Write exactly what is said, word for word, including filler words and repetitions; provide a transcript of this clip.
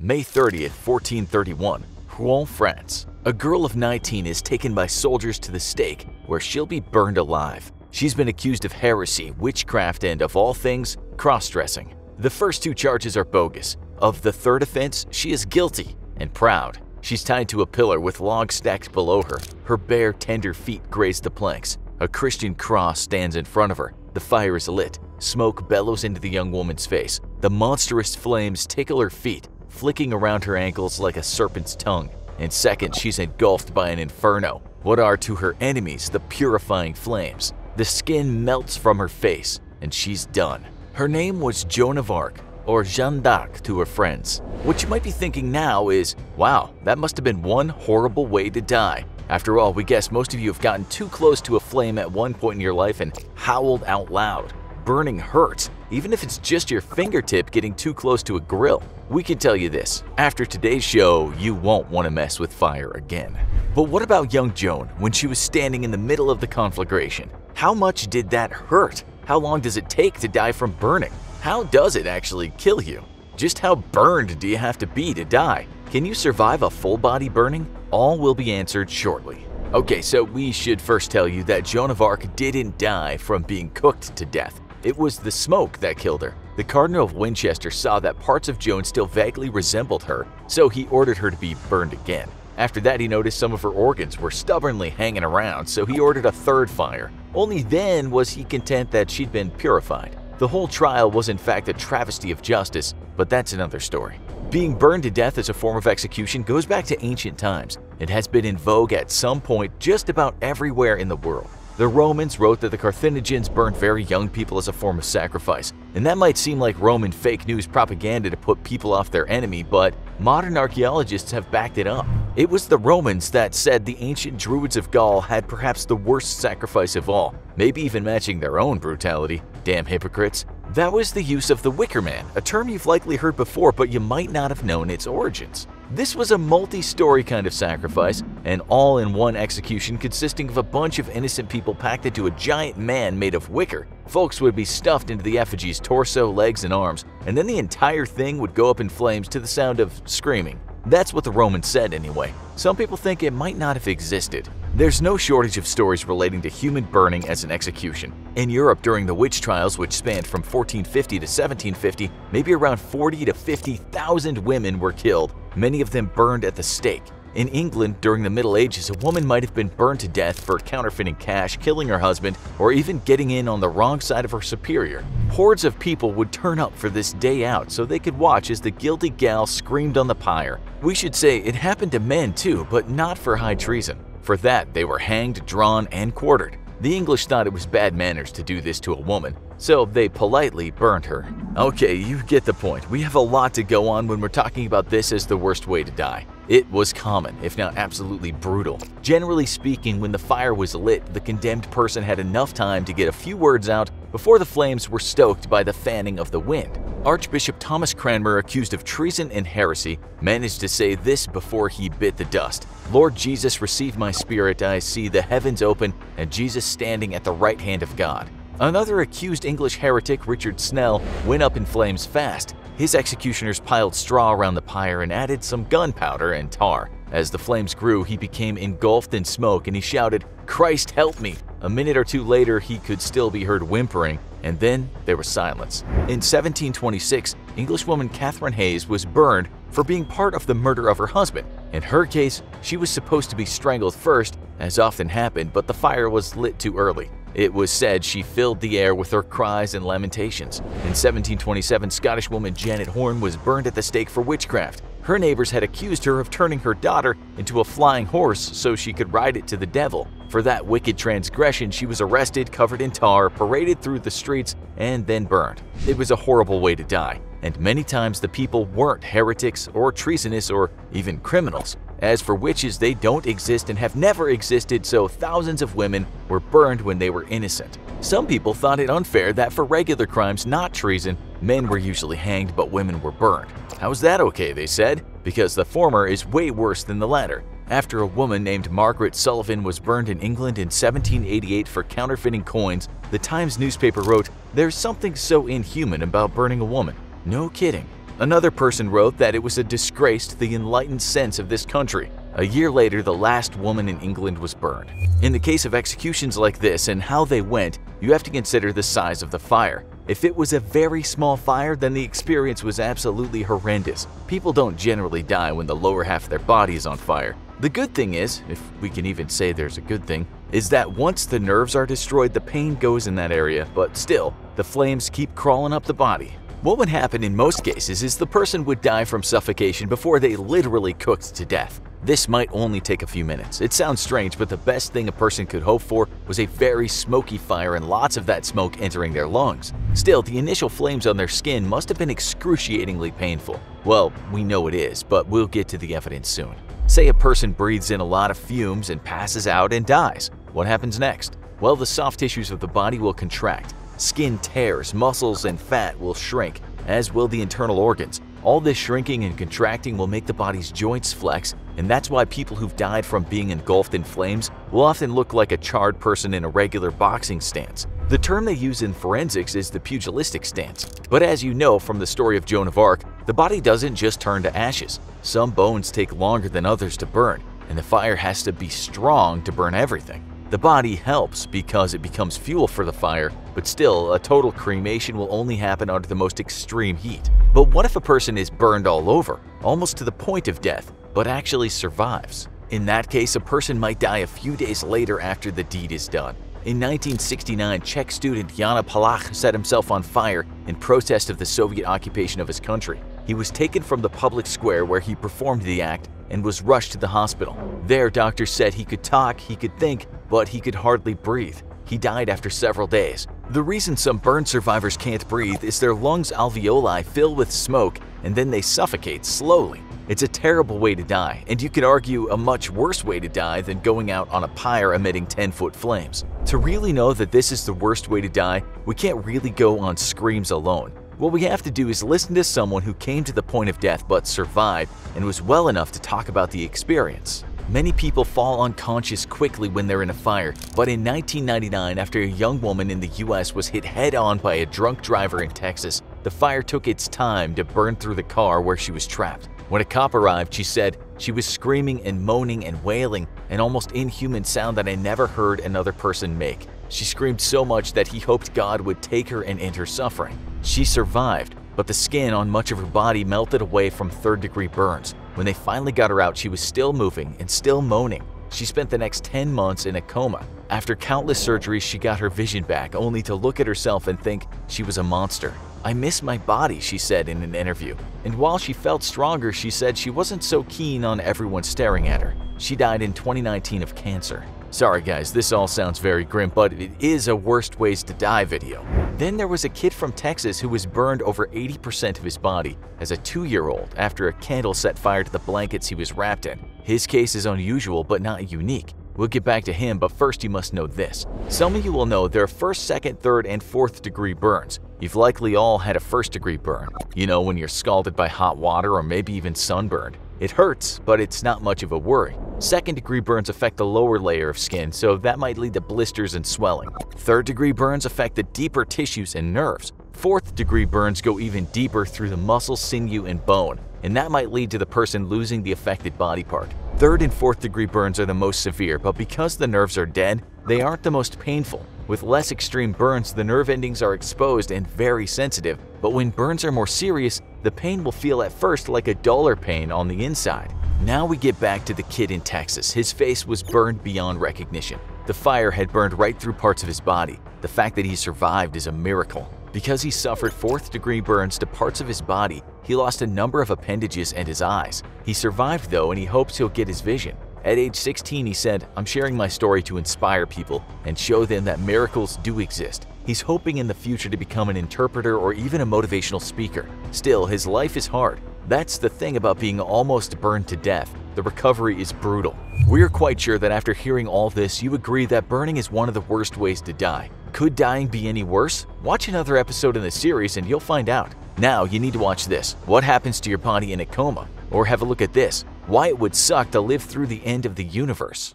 May thirtieth, fourteen thirty-one, Rouen, France. A girl of nineteen is taken by soldiers to the stake, where she'll be burned alive. She's been accused of heresy, witchcraft, and, of all things, cross-dressing. The first two charges are bogus. Of the third offense, she is guilty and proud. She's tied to a pillar with logs stacked below her. Her bare, tender feet graze the planks. A Christian cross stands in front of her. The fire is lit. Smoke bellows into the young woman's face. The monstrous flames tickle her feet, flicking around her ankles like a serpent's tongue. In seconds, she's engulfed by an inferno. What are to her enemies the purifying flames? The skin melts from her face, and she's done. Her name was Joan of Arc, or Jeanne d'Arc to her friends. What you might be thinking now is, wow, that must have been one horrible way to die. After all, we guess most of you have gotten too close to a flame at one point in your life and howled out loud. Burning hurts, even if it's just your fingertip getting too close to a grill. We can tell you this, after today's show, you won't want to mess with fire again. But what about young Joan when she was standing in the middle of the conflagration? How much did that hurt? How long does it take to die from burning? How does it actually kill you? Just how burned do you have to be to die? Can you survive a full-body burning? All will be answered shortly. Okay, so we should first tell you that Joan of Arc didn't die from being cooked to death. It was the smoke that killed her. The Cardinal of Winchester saw that parts of Joan still vaguely resembled her, so he ordered her to be burned again. After that, he noticed some of her organs were stubbornly hanging around, so he ordered a third fire. Only then was he content that she'd been purified. The whole trial was in fact a travesty of justice, but that's another story. Being burned to death as a form of execution goes back to ancient times. It has been in vogue at some point just about everywhere in the world. The Romans wrote that the Carthaginians burned very young people as a form of sacrifice, and that might seem like Roman fake news propaganda to put people off their enemy, but modern archaeologists have backed it up. It was the Romans that said the ancient Druids of Gaul had perhaps the worst sacrifice of all, maybe even matching their own brutality. Damn hypocrites. That was the use of the wicker man, a term you've likely heard before, but you might not have known its origins. This was a multi-story kind of sacrifice, an all-in-one execution consisting of a bunch of innocent people packed into a giant man made of wicker. Folks would be stuffed into the effigy's torso, legs, and arms, and then the entire thing would go up in flames to the sound of screaming. That's what the Romans said anyway. Some people think it might not have existed. There's no shortage of stories relating to human burning as an execution. In Europe during the witch trials, which spanned from fourteen fifty to seventeen fifty, maybe around forty to fifty thousand women were killed. Many of them burned at the stake. In England, during the Middle Ages, a woman might have been burned to death for counterfeiting cash, killing her husband, or even getting in on the wrong side of her superior. Hordes of people would turn up for this day out so they could watch as the guilty gal screamed on the pyre. We should say it happened to men too, but not for high treason. For that, they were hanged, drawn, and quartered. The English thought it was bad manners to do this to a woman, so they politely burned her. Okay, you get the point. We have a lot to go on when we're talking about this as the worst way to die. It was common, if not absolutely brutal. Generally speaking, when the fire was lit, the condemned person had enough time to get a few words out before the flames were stoked by the fanning of the wind. Archbishop Thomas Cranmer, accused of treason and heresy, managed to say this before he bit the dust. "Lord Jesus, receive my spirit. I see the heavens open and Jesus standing at the right hand of God." Another accused English heretic, Richard Snell, went up in flames fast. His executioners piled straw around the pyre and added some gunpowder and tar. As the flames grew, he became engulfed in smoke and he shouted, "Christ help me!" A minute or two later, he could still be heard whimpering, and then there was silence. In seventeen twenty-six, Englishwoman Catherine Hayes was burned for being part of the murder of her husband. In her case, she was supposed to be strangled first, as often happened, but the fire was lit too early. It was said she filled the air with her cries and lamentations. In seventeen twenty-seven, Scottish woman Janet Horne was burned at the stake for witchcraft. Her neighbors had accused her of turning her daughter into a flying horse so she could ride it to the devil. For that wicked transgression, she was arrested, covered in tar, paraded through the streets, and then burned. It was a horrible way to die, and many times the people weren't heretics or treasonous or even criminals. As for witches, they don't exist and have never existed, so thousands of women were burned when they were innocent. Some people thought it unfair that for regular crimes, not treason, men were usually hanged but women were burned. How's that okay, they said, because the former is way worse than the latter. After a woman named Margaret Sullivan was burned in England in seventeen eighty-eight for counterfeiting coins, the Times newspaper wrote, "There's something so inhuman about burning a woman." No kidding. Another person wrote that it was a disgrace to the enlightened sense of this country. A year later, the last woman in England was burned. In the case of executions like this and how they went, you have to consider the size of the fire. If it was a very small fire, then the experience was absolutely horrendous. People don't generally die when the lower half of their body is on fire. The good thing is, if we can even say there's a good thing, is that once the nerves are destroyed, the pain goes in that area, but still, the flames keep crawling up the body. What would happen in most cases is the person would die from suffocation before they literally cooked to death. This might only take a few minutes. It sounds strange, but the best thing a person could hope for was a very smoky fire and lots of that smoke entering their lungs. Still, the initial flames on their skin must have been excruciatingly painful. Well, we know it is, but we'll get to the evidence soon. Say a person breathes in a lot of fumes and passes out and dies. What happens next? Well, the soft tissues of the body will contract. Skin tears, muscles, and fat will shrink, as will the internal organs. All this shrinking and contracting will make the body's joints flex, and that's why people who've died from being engulfed in flames will often look like a charred person in a regular boxing stance. The term they use in forensics is the pugilistic stance. But as you know from the story of Joan of Arc, the body doesn't just turn to ashes. Some bones take longer than others to burn, and the fire has to be strong to burn everything. The body helps because it becomes fuel for the fire, but still, a total cremation will only happen under the most extreme heat. But what if a person is burned all over, almost to the point of death, but actually survives? In that case, a person might die a few days later after the deed is done. In nineteen sixty-nine, Czech student Jana Palach set himself on fire in protest of the Soviet occupation of his country. He was taken from the public square where he performed the act and was rushed to the hospital. There, doctors said he could talk, he could think, but he could hardly breathe. He died after several days. The reason some burn survivors can't breathe is their lungs alveoli fill with smoke and then they suffocate slowly. It's a terrible way to die, and you could argue a much worse way to die than going out on a pyre emitting ten-foot flames. To really know that this is the worst way to die, we can't really go on screams alone. What we have to do is listen to someone who came to the point of death but survived and was well enough to talk about the experience. Many people fall unconscious quickly when they're in a fire, but in nineteen ninety-nine, after a young woman in the U S was hit head-on by a drunk driver in Texas, the fire took its time to burn through the car where she was trapped. When a cop arrived, she said, "She was screaming and moaning and wailing, an almost inhuman sound that I never heard another person make. She screamed so much that he hoped God would take her and end her suffering." She survived, but the skin on much of her body melted away from third-degree burns. When they finally got her out, she was still moving and still moaning. She spent the next ten months in a coma. After countless surgeries, she got her vision back, only to look at herself and think she was a monster. "I miss my body," she said in an interview. And while she felt stronger, she said she wasn't so keen on everyone staring at her. She died in twenty nineteen of cancer. Sorry guys, this all sounds very grim, but it is a worst ways to die video. Then there was a kid from Texas who was burned over eighty percent of his body as a two-year-old after a candle set fire to the blankets he was wrapped in. His case is unusual but not unique. We'll get back to him, but first you must know this. Some of you will know there are first, second, third, and fourth degree burns. You've likely all had a first degree burn. You know, when you're scalded by hot water or maybe even sunburned. It hurts, but it's not much of a worry. Second-degree burns affect the lower layer of skin, so that might lead to blisters and swelling. Third-degree burns affect the deeper tissues and nerves. Fourth-degree burns go even deeper through the muscle, sinew, and bone, and that might lead to the person losing the affected body part. Third and fourth-degree burns are the most severe, but because the nerves are dead, they aren't the most painful. With less extreme burns, the nerve endings are exposed and very sensitive, but when burns are more serious, the pain will feel at first like a duller pain on the inside. Now we get back to the kid in Texas. His face was burned beyond recognition. The fire had burned right through parts of his body. The fact that he survived is a miracle. Because he suffered fourth-degree burns to parts of his body, he lost a number of appendages and his eyes. He survived though, and he hopes he'll get his vision. At age sixteen, he said, "I'm sharing my story to inspire people and show them that miracles do exist." He's hoping in the future to become an interpreter or even a motivational speaker. Still, his life is hard. That's the thing about being almost burned to death. The recovery is brutal. We're quite sure that after hearing all this, you agree that burning is one of the worst ways to die. Could dying be any worse? Watch another episode in the series and you'll find out. Now you need to watch this, what happens to your body in a coma, or have a look at this, why it would suck to live through the end of the universe.